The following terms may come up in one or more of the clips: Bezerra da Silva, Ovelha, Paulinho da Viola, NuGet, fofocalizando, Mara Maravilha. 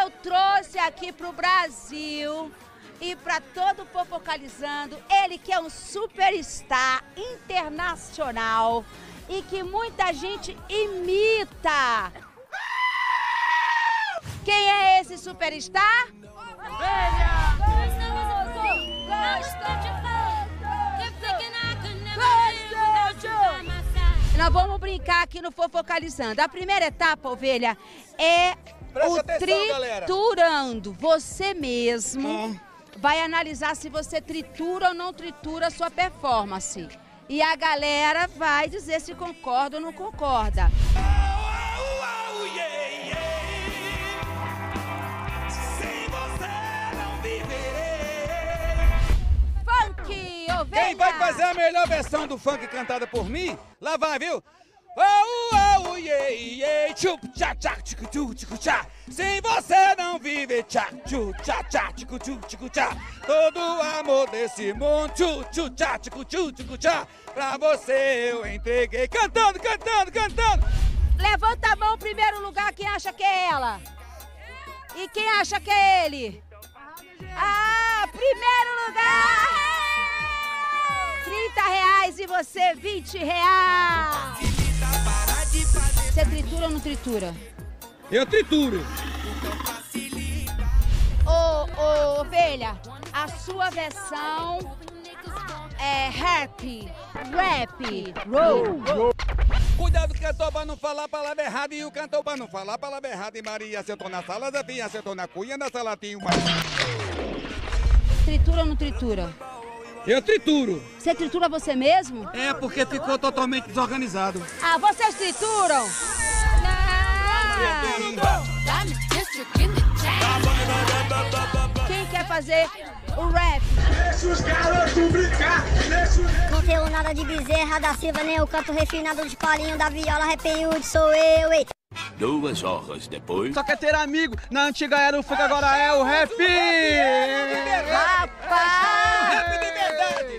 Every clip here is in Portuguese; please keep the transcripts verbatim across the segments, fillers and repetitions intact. Eu trouxe aqui para o Brasil e para todo o Fofocalizando, ele que é um superstar internacional e que muita gente imita. Quem é esse superstar? Ovelha! Nós vamos brincar aqui no Fofocalizando. A primeira etapa, Ovelha, é Presta o atenção, triturando. Galera. Você mesmo hum. vai analisar se você tritura ou não tritura a sua performance. E a galera vai dizer se concorda ou não concorda. Quem vai fazer a melhor versão do funk cantada por mim? Lá vai, viu? Oh, oh, yeah, yeah, chup, tchá, tchá, tchicu, tchu, tchicu, tchá. Sem você não vive, tchá, tchu, tchá, tchá, tchicu, tchu, tchicu, tchá. Todo o amor desse mundo, tchu, tchu, tchá, tchicu, tchu, tchicu, tchá. Pra você eu entreguei. Cantando, cantando, cantando. Levanta a mão, primeiro lugar, quem acha que é ela? E quem acha que é ele? Ah, primeiro lugar! trinta reais e você vinte reais. Você tritura ou não tritura? Eu trituro. Ô, ô, Ovelha, a sua versão é rap, rap, roll. Cuidado, cantor, pra não falar palavra errada. E o cantor, pra não falar palavra errada. E Maria, sentou na sala da vinha, sentou na cunha, na salatinho. Tritura ou não tritura? Eu trituro. Você tritura você mesmo? É, porque ficou totalmente desorganizado. Ah, vocês trituram? Não. Quem quer fazer o rap? Deixa os garotos brincar. Não tenho nada de Bezerra da Silva, nem o canto refinado de Paulinho da Viola, arrepiúde sou eu, ei. Duas horas depois... Só quer ter amigo. Na antiga era o funk, agora é o rap. Rapaz!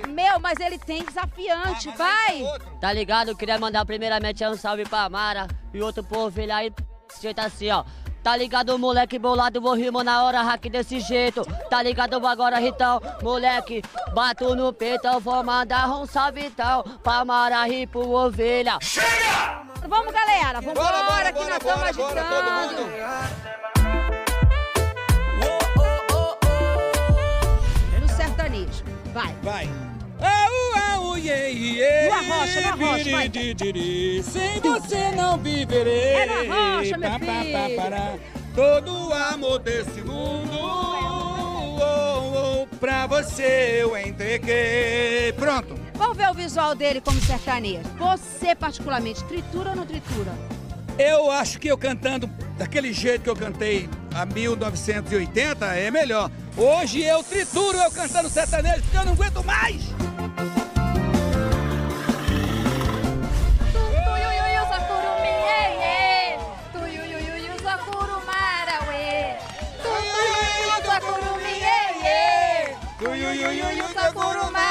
Meu, mas ele tem desafiante, ah, vai! Tá ligado? Eu queria mandar primeiramente um salve pra Mara e outro pro Ovelha aí, desse jeito assim, ó. Tá ligado, moleque bolado, vou rimar na hora, hack desse jeito. Tá ligado agora, Ritão? Moleque, bato no peito, eu vou mandar um salve tal pra Mara e pro Ovelha. Chega! Vamos, galera, vamos bora, bora, bora, que bora, nós estamos agitando. Bora, todo mundo. No sertanejo, vai. Vai. Na rocha, na rocha, vai. Sem você não viverei. É na rocha, meu filho. Todo o amor desse mundo, oh, oh, pra você eu entreguei. Pronto. Vamos ver o visual dele como sertanejo. Você, particularmente, tritura ou não tritura? Eu acho que eu cantando daquele jeito que eu cantei a mil novecentos e oitenta é melhor. Hoje eu trituro eu cantando sertanejo porque eu não aguento mais. Yuyuyuyu, Sakuru.